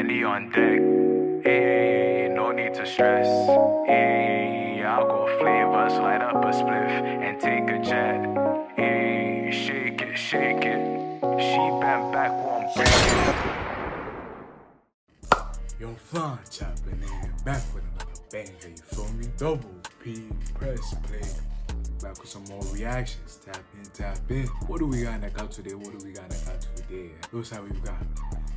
Henny on deck. Hey, no need to stress. Hey, I'll go flavors, light up a spliff and take a jet. Hey, shake it, shake it. She bent back, won't break it. Yo, Flan chopping in, back with another banger, you feel me? Double P, press play. Back with some more reactions. Tap in, tap in. What do we got neck out today? What do we got neck out today? Looks how we've got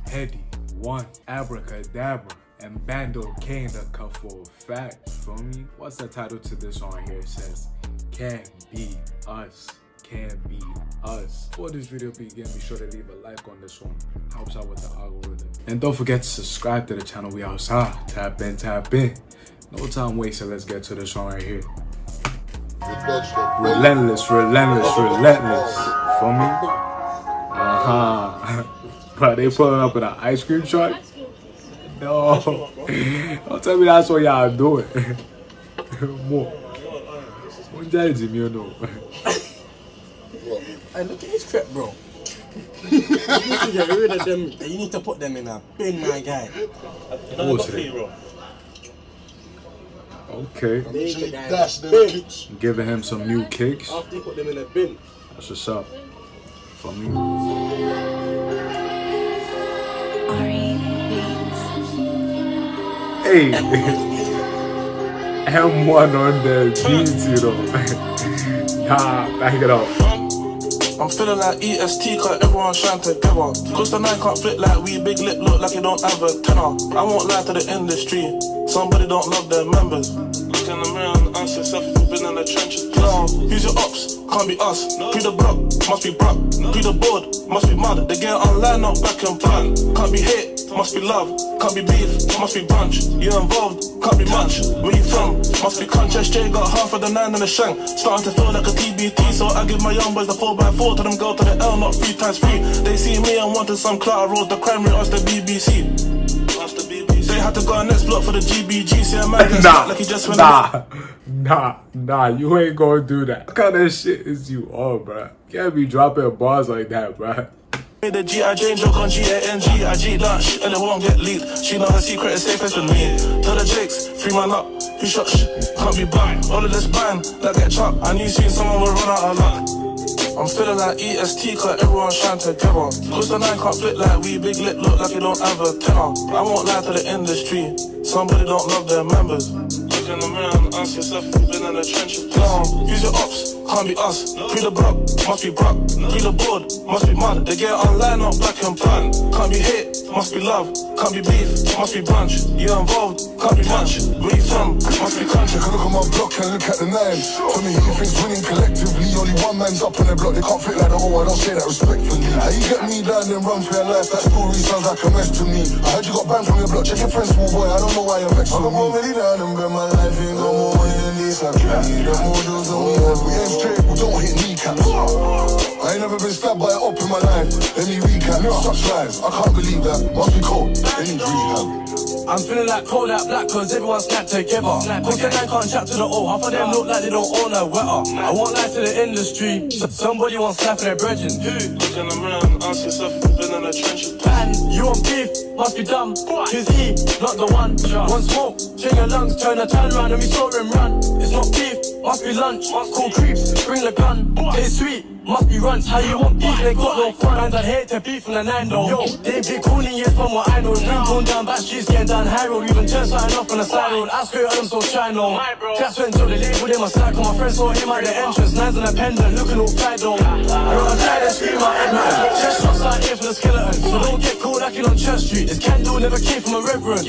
Headie One, Abra Cadabra, and Bandokay in the cut for a fact. Feel me? What's the title to this song here? It says, Can't Be Us. Can't Be Us. Before this video begins, be sure to leave a like on this one. Helps out with the algorithm. And don't forget to subscribe to the channel. We outside. Tap in, tap in. No time wasted. Let's get to the song right here. Relentless, relentless, relentless. Feel me? Uh-huh. Bro, they pulling up in an ice cream truck? No. Don't tell me that's what y'all doing. More. What that is, you know? Hey, look at this crap, bro. You need to get rid of them. You need to put them in a bin, my guy. Bro. Okay. Giving him some new kicks. After you put them in a bin. That's what's up. For me. Hey, M1 on the beats, you know. Nah, back it up. I'm feeling like EST, cause everyone's trying together. Cause the nine can't flip like we, big lip look like you don't have a tenor. I won't lie to the industry, somebody don't love their members. Look in the mirror and answer yourself if you've been in the trenches. No, use your ops, can't be us. No. Be the block, must be brock. No. Be the board, must be mad. They get online, not back and plan. Can't be hit. Must be love, can't be beef, must be brunch. You're involved, can't be much. Where you from? Must be crunch. SJ got half of the nine and the shank. Starting to feel like a TBT, so I give my young boys the 4x4. To them go to the L, not 3 times 3. They see me and wanted some clout. I wrote the crime rate, asked the BBC. They had to go on next block for the GBG. See a man gets shot like he just went. Nah, you ain't gonna do that. What kind of shit is you on, bruh? Can't be dropping bars like that, bruh. The G.I. Jane joke on G.A.N.G. I G lunch and it won't get leaked. She know her secret is safest with me. Tell the jakes, free man up. Who shot shit? Can't be blind. All of this blind, that get chopped. I knew soon someone will run out of luck. I'm feeling like EST, cause everyone's trying together. Cause the nine can't flip like we, big lip look like you don't have a tenor. I won't lie to the industry, somebody don't love their members. Look in the mirror and ask yourself if you've been in the trenches. Use your ops. Can't be us, free the block, must be brock. Free the board, must be mud. They get online, not black and plan. Can't be hit, must be love. Can't be beef, must be brunch. You're involved, can't be much. Where you from, must be country. Look at my block and look at the nine. For me, who thinks winning collectively? Only one man's up on their block. They can't fit like the whole. I don't say that respectfully. How you get me down and run for your life? That story sounds like a mess to me. I heard you got banned from your block. Check your friends, small boy. I don't know why you're vexed with me. I'm already down and bend my life. Ain't no more money than this. I can't need them more deals than we have. We ain't straight, we don't hit kneecaps. I ain't never been stabbed by an op in my life. Let me recap, no such lies. I can't believe that, must be cold, they need rehab. I'm feeling like cold at black cause everyone's snapped together. Cause the nine can't chat to the O, half of them look like they don't own a wetter. I won't lie to the industry, somebody wants to slap their brethren. Look in the mirror and ask yourself if you've been in a trench. And you want beef, must be dumb, cause he, not the one. One smoke, change your lungs, turn round and we saw him run. It's not beef, must be lunch, call creeps, bring the gun, taste sweet. Must be runs, how you want beef, they got no front. And I hate to beef from the nine though. Yo, they be cooling, yes, from what I know. Been going down back streets, getting down high road. Even turn something off on the side road. I swear I'm so shy now. That's when Joe the label, they must sack. My friends saw him at the entrance, nines on a pendant, looking all fried though. I don't try to scream out at night. Chest shots out here for the skeleton. So don't get cold acting on Church Street. This candle never came from a reverend.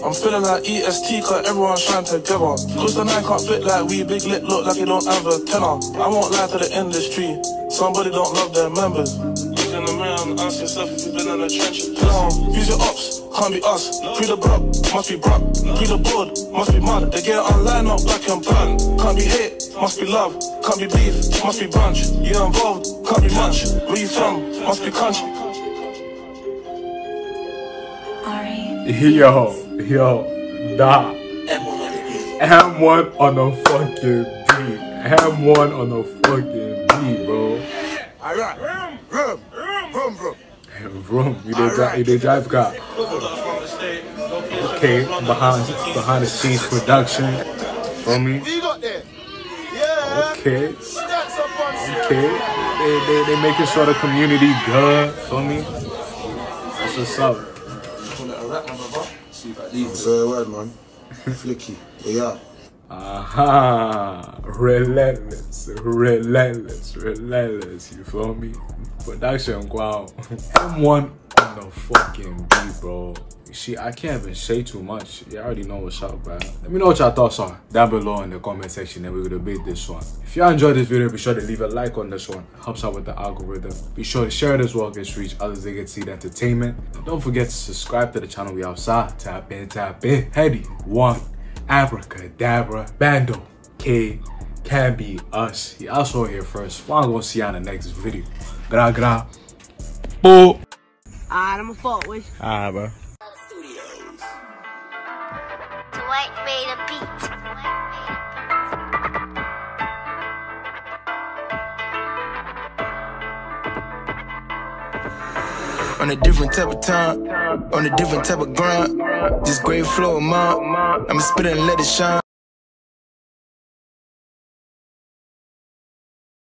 I'm feeling like EST, cause everyone's trying together. Cause the nine can't fit like we, big lip look like you don't have a tenor. I won't lie to the industry, somebody don't love their members. Look in the mirror and ask yourself if you've been in the trenches. Use your ops, can't be us. Free the block, must be brock. Free the board, must be mud. They get online, not black and brown. Can't be hit, must be love. Can't be beef, must be brunch. You're involved, can't be much. Where you from, must be country. Yo, nah. M1 on a fucking beat. M1 on a fucking beat, bro. Alright. Vroom, vroom, vroom, vroom. Vroom. You did drive car. Bandokay behind the scenes production. For me. Okay. Okay. They making sure the community good. For me. That's what's up. It's very word, man. Flicky. Yeah. Aha, relentless, you feel me? Production, wow. M1 on the fucking beat, bro. Shit, I can't even say too much. You already know what's up, bro. Let me know what your thoughts are down below in the comment section, and we will debate this one. If y'all enjoyed this video, be sure to leave a like on this one. It helps out with the algorithm. Be sure to share it as well, to reach others that get to see the entertainment. And don't forget to subscribe to the channel. We outside. Tap in. Headie One. Abra Cadabra, Bandokay, Can't Be Us. Y'all saw it here first. Well, I'm gonna see you on the next video. Gra. Boop. Alright, I'm a fault with you. Alright, bro. Dwight made a beat. On a different type of time, on a different type of grind. Just great flow, mom. I'ma spit it and let it shine.